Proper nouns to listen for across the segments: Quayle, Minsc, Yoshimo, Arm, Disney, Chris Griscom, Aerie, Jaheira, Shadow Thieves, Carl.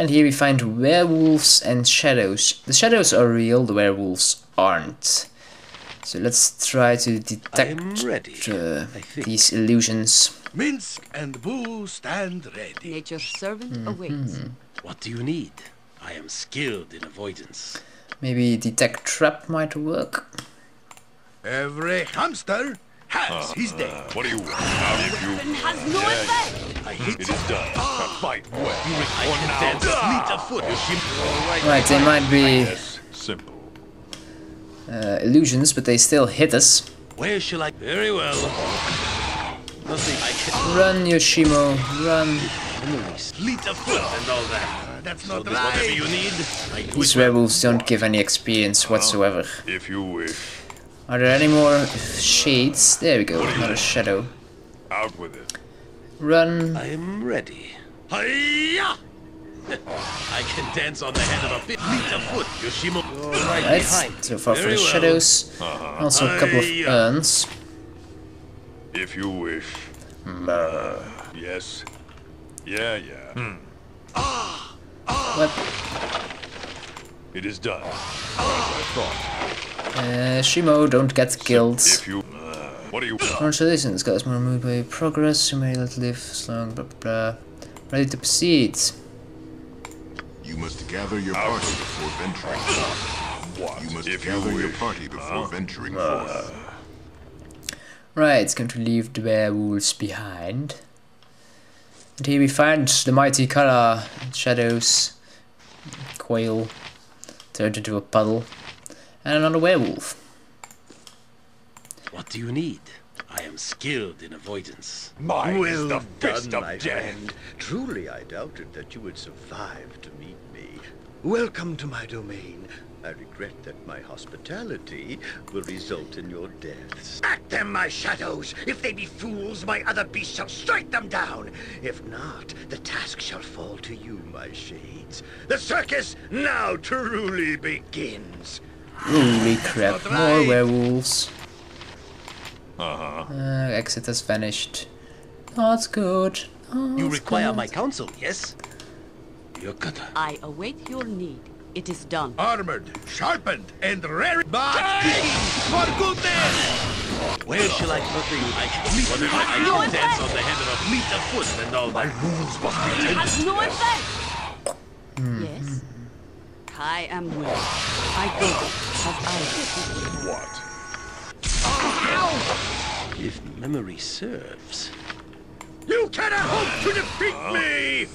And here we find werewolves and shadows. The shadows are real, the werewolves aren't. So let's try to detect these illusions. Minsc and Boo stand ready. Nature's servant awaits. What do you need? I am skilled in avoidance. Maybe detect trap might work. Every hamster has his day. What do you want? It is done. Fight well. Right, they might be illusions, but they still hit us. Where shall I? Very well. Nothing I can. Run, Yoshimo, run. Lead a foot and all that. That's not right. Whatever you need. These werewolves don't give any experience whatsoever. If you wish. Are there any more shades? There we go, another shadow. Out with it. Run. I am ready. Hi-ya! I can dance on the head of a bit. Meet a foot, Yoshimo. Right, so far for the shadows. Also a couple of urns. If you wish. Yes. Yeah, yeah. What? It is done. Shimo, don't get killed. Congratulations, guys. More moved by progress. You may not live as long. Blah blah blah. Ready to proceed. You must gather your party before venturing forth. Right, it's going to leave the werewolves behind. And here we find the mighty color shadows. Quayle turned into a puddle. And another werewolf. What do you need? I am skilled in avoidance. Mine is the fist of death. Truly, I doubted that you would survive to meet me. Welcome to my domain. I regret that my hospitality will result in your deaths. At them, my shadows! If they be fools, my other beast shall strike them down! If not, the task shall fall to you, my shades. The circus now truly begins! Holy crap, more werewolves. Exit has vanished. That's good. You require my counsel, yes? I await your need. It is done. Armored, sharpened, and rare. But for goodness! Where shall I put you? I can dance on the head of a meter foot and all my rules behind it. Has no effect! Yes. I am willing. I go as I. What? Ow! If memory serves. You cannot hope to defeat me!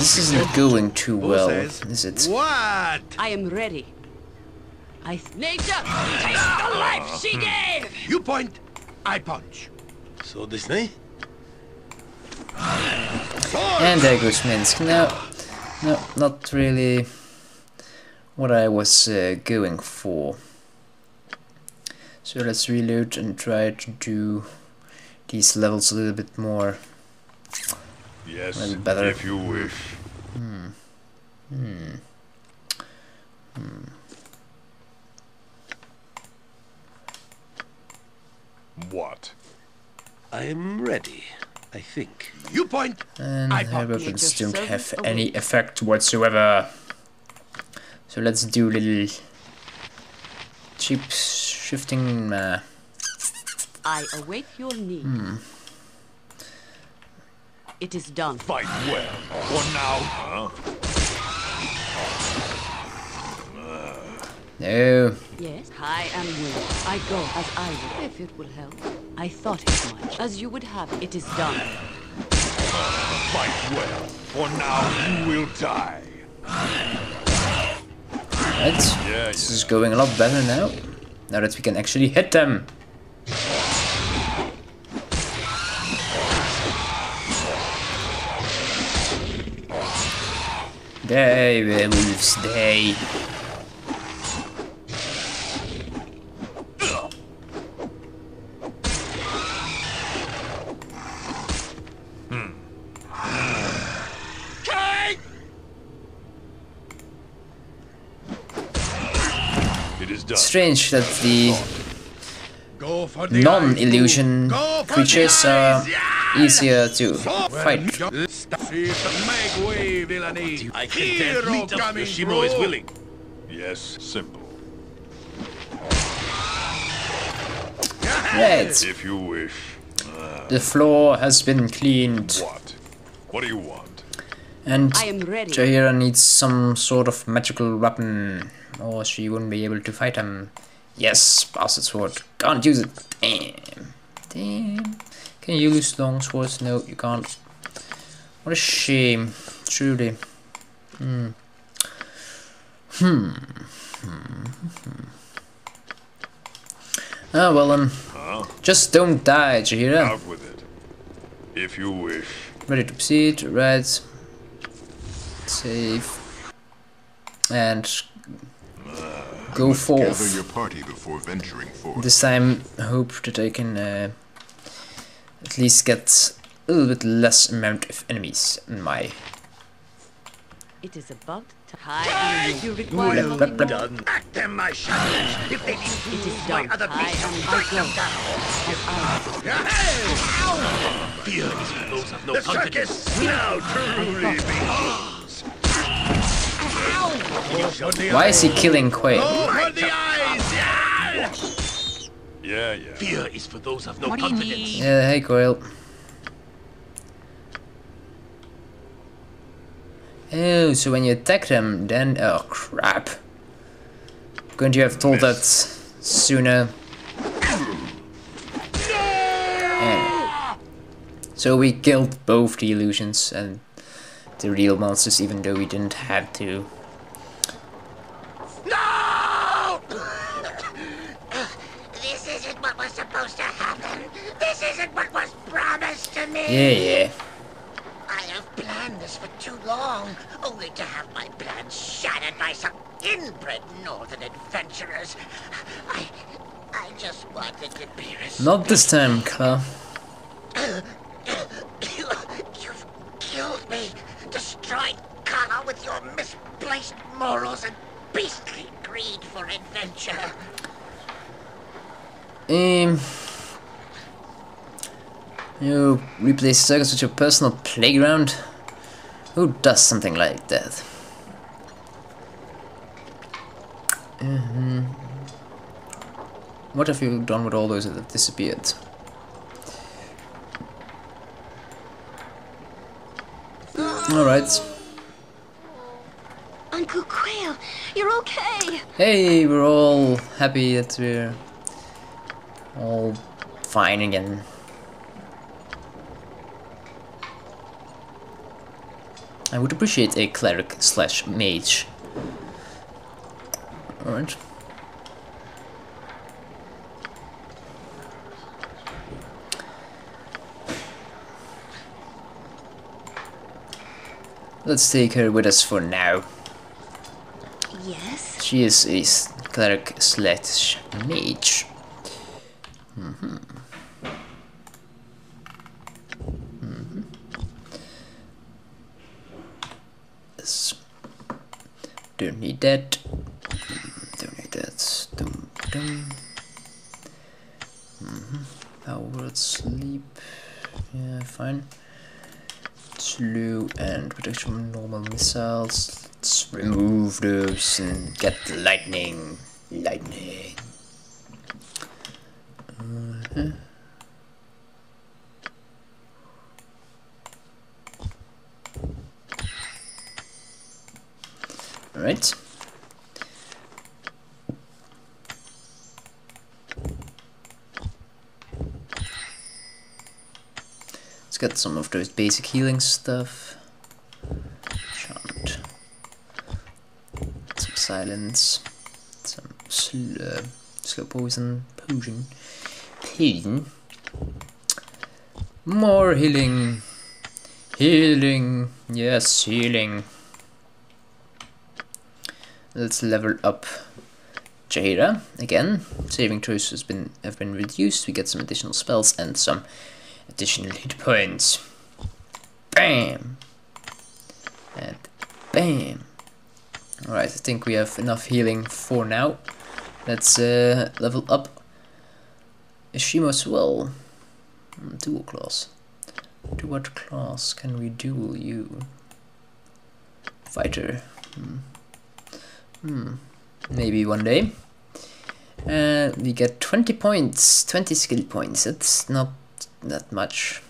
This isn't going too well, is it? What? I am ready. Nature, taste the life she gave! You point, I punch. So Disney? And there goes Minsc. No, not really what I was going for. So let's reload and try to do these levels a little bit more. Yes, if you wish. What? I am ready, I think. You point! And her weapons don't have any effect whatsoever. So let's do a little cheap shifting. I await your need. It is done. Fight well. One now. No. Yes, I am willing. I go as I will. If it will help. I thought it might. As you would have it is done. Fight well. For now you will die. Right. Yeah, this is going a lot better now. Now that we can actually hit them. Day, werewolves, day. Strange that the non-illusion creatures are easier to fight. I can tell Yoshimo is willing. Yes, simple. Right. If you wish. The floor has been cleaned. What do you want? And Jaheira needs some sort of magical weapon, or she wouldn't be able to fight him. Yes, bastard sword. Can't use it. Damn. Damn. Can you use long swords? No, you can't. What a shame. Truly. Ah, well then. Just don't die, Jaheira. Out with it. If you wish. Ready to proceed. Right. Save. And go forth. Gather your party before venturing forth. This time, I hope that I can at least get a little bit less amount of enemies in my. It is about time you require done. Act them, my shadows. If they didn't my other beasts, them down. The circus now truly behold. Why is he killing Quayle? Yeah. Fear is for those of no confidence. Yeah, hey Quayle. Oh, so when you attack them, then oh crap! Couldn't you have told that sooner? Yeah. So we killed both the illusions and the real monsters, even though we didn't have to. No! This isn't what was supposed to happen. This isn't what was promised to me. Yeah. I have planned this for too long, only to have my plans shattered by some inbred northern adventurers. I just wanted to be respected. Not this time, Carl. You've killed me, destroyed Carl with your misplaced morals and beastly greed for adventure. You replace circus with your personal playground? Who does something like that? What have you done with all those that have disappeared? Alright. Uncle Quayle, you're okay! Hey, we're all happy that we're all fine again. I would appreciate a cleric slash mage. Alright. Let's take her with us for now. Yes. She is a cleric slash mage. Yes. Don't need that. Don't need that. Power at sleep. Yeah, fine. Slew and protection from normal missiles. Let's remove those and get lightning. All right. Let's get some of those basic healing stuff. Chant. Some silence. Some slow potion. More healing. Yes, healing. Let's level up Jaheira again. Saving throws have been reduced. We get some additional spells and some additional hit points. Bam! And bam! Alright, I think we have enough healing for now. Let's level up Yoshimo as well. Dual class. To what class can we duel you? Fighter. Maybe one day. We get 20 points, 20 skill points. It's not that much.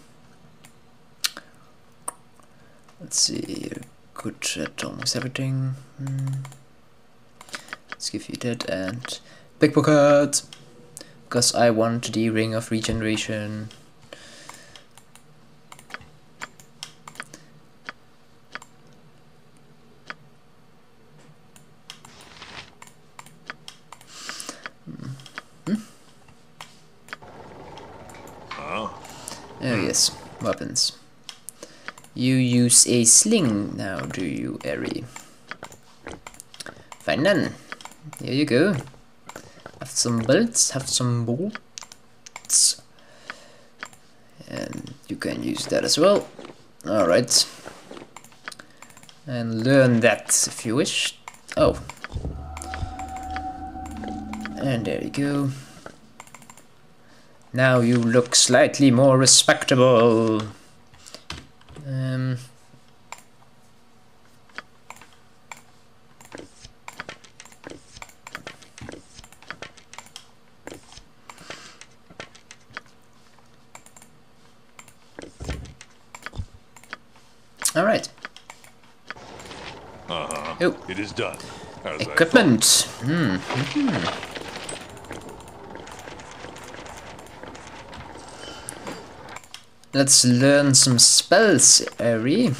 Let's see, good at almost everything. Let's give you that and pickpocket, because I want the ring of regeneration. Oh yes, weapons. You use a sling now, do you, Aerie? Fine then. Here you go. Have some bullets, have some bolts. And you can use that as well. Alright. And learn that if you wish. Oh. And there you go. Now you look slightly more respectable. All right. Oh. It is done. As equipment. Let's learn some spells, Aerie,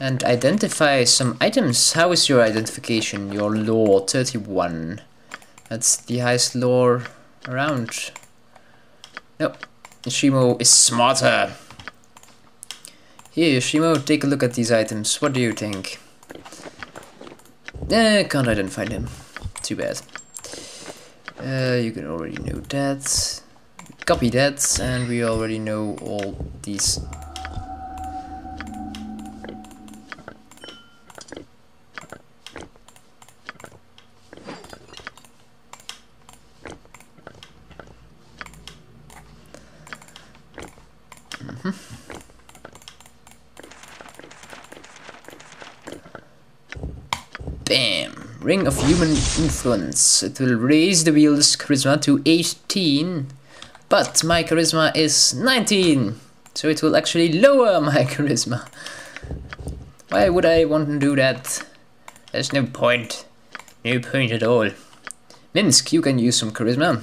and identify some items. How is your identification? Your lore, 31. That's the highest lore around. No, Yoshimo is smarter. Here, Yoshimo, take a look at these items. What do you think? Can't identify them. Too bad. You can already know that. Copy that, and we already know all these. Bam! Ring of Human Influence. It will raise the wielder's charisma to 18. But my charisma is 19, so it will actually lower my charisma. Why would I want to do that? There's no point. No point at all. Minsc, you can use some charisma.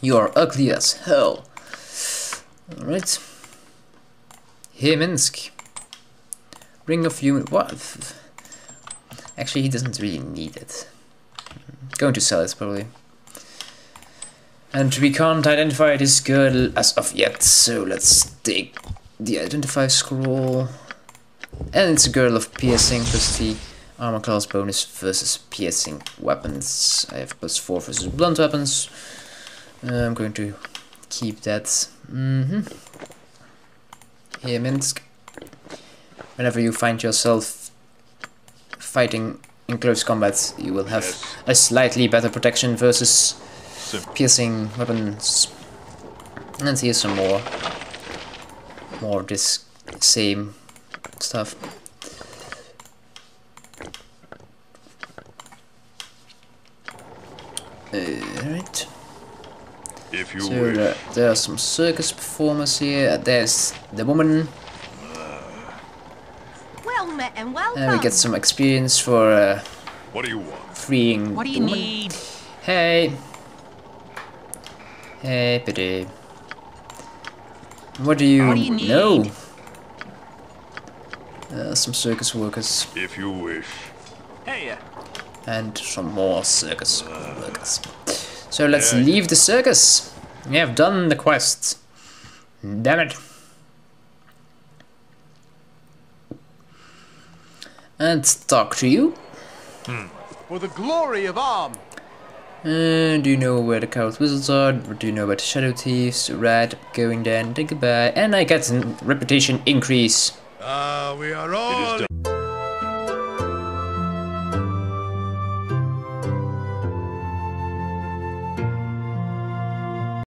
You are ugly as hell. Alright. Here, Minsc. Ring of Human... What? Actually, he doesn't really need it. Going to sell it, probably. And we can't identify this girl as of yet, so let's take the identify scroll. And it's a girl of piercing plus the armor class bonus versus piercing weapons. I have plus 4 versus blunt weapons. I'm going to keep that. Here, Minsc. Whenever you find yourself fighting in close combat, you will have a slightly better protection versus piercing weapons. And here's some more. More of this same stuff. Alright. If you wish. There are some circus performers here. There's the woman. Well met and welcome. And we get some experience for what do you want? Freeing. What do you need? Hey. Hey, pity. What do you know? Some circus workers. If you wish. Hey. And some more circus workers. So let's leave the circus. We have done the quest. Damn it. And talk to you. For the glory of Arm. Do you know where the Carl's wizards are? Do you know about the Shadow Thieves? Right, going there and think goodbye. And I get a reputation increase. We are all